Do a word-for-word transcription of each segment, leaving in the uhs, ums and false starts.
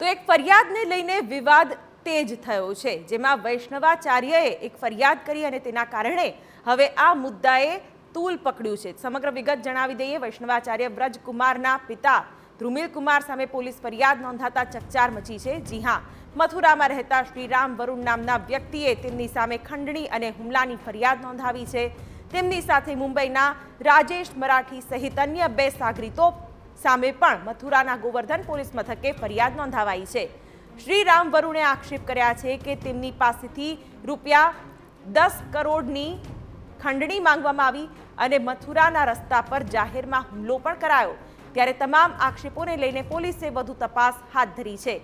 તો એક ફરિયાદને લઈને વિવાદ તેજ થયો છે, જેમાં વૈષ્ણવાચાર્યએ એક ફરિયાદ કરી અને તેના કારણે હવે આ મુદ્દાએ તૂલ પકડ્યું છે. સમગ્ર વિગત જણાવી દઈએ. વૈષ્ણવાચાર્ય વરજ કુમારના પિતા ત્રુમિલ કુમાર સામે પોલીસ ફરિયાદ નોંધાતા ચકચાર મચી છે. જી હા, મથુરામાં રહેતા શ્રી રામ વરુણ નામના વ્યક્તિએ તેમની સામે ખંડણી અને હુમલાની ફરિયાદ નોંધાવી છે. તેમની સાથે મુંબઈના રાजेश મરાઠી સહિત અન્ય બે સાગરીતો સામે પણ મથુરાના ગોવર્ધન પોલીસ મથકે ફરિયાદ નોંધાવાઈ છે. શ્રી રામ વરુણે આક્ષેપ કર્યા છે કે તેમની પાસેથી રૂપિયા દસ કરોડની ખંડણી માંગવામાં આવી અને મથુરાના રસ્તા પર જાહેરમાં હુમલો પણ કરાયો. ત્યારે તમામ આક્ષેપોને લઈને પોલીસે વધુ તપાસ હાથ ધરી છે.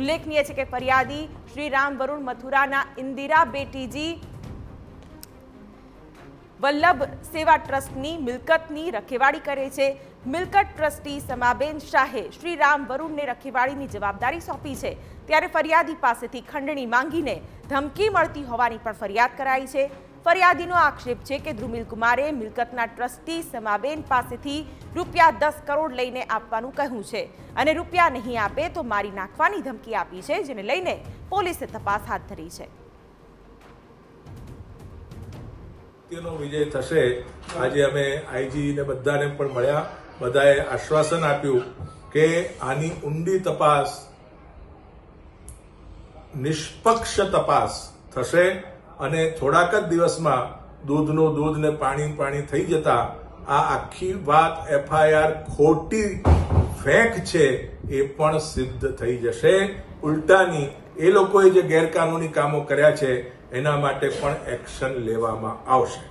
ઉલ્લેખનીય છે કે ફરિયાદી શ્રી રામ વરુણ મથુરાના ઇન્દિરા બેટીજી વલ્લભ સેવા ટ્રસ્ટની મિલકતની રખેવાળી કરે છે. મિલકત ટ્રસ્ટી સમાબેન શાહે શ્રી રામ વરુણને રખેવાળીની જવાબદારી સોંપી છે. ત્યારે ફરિયાદી પાસેથી ખંડણી માંગીને ધમકી મળતી હોવાની પણ ફરિયાદ કરાઈ છે. ફરિયાદીનો આક્ષેપ છે કે ધ્રુમિલ કુમારે મિલકતના ટ્રસ્ટી સમાબેન પાસેથી રૂપિયા દસ કરોડ લઈને આપવાનું કહ્યું છે અને રૂપિયા નહીં આપે તો મારી નાખવાની ધમકી આપી છે, જેને લઈને પોલીસે તપાસ હાથ ધરી છે. विजय थशे आज अमे आईजी ने बधाने पण मळ्या, बधाए आश्वासन आप्यु के आनी ऊंडी तपास निष्पक्ष तपास थशे अने थोड़ाक दिवस में दूधनो दूध ने पाणी पाणी थई जता आ आखी बात एफआईआर खोटी फेंक छे ए पण सिद्ध थई जशे। उल्टानी ए लोकोए जे गैरकानूनी कामो कर्या छे एना माटे पण एक्शन लेवामां आवशे।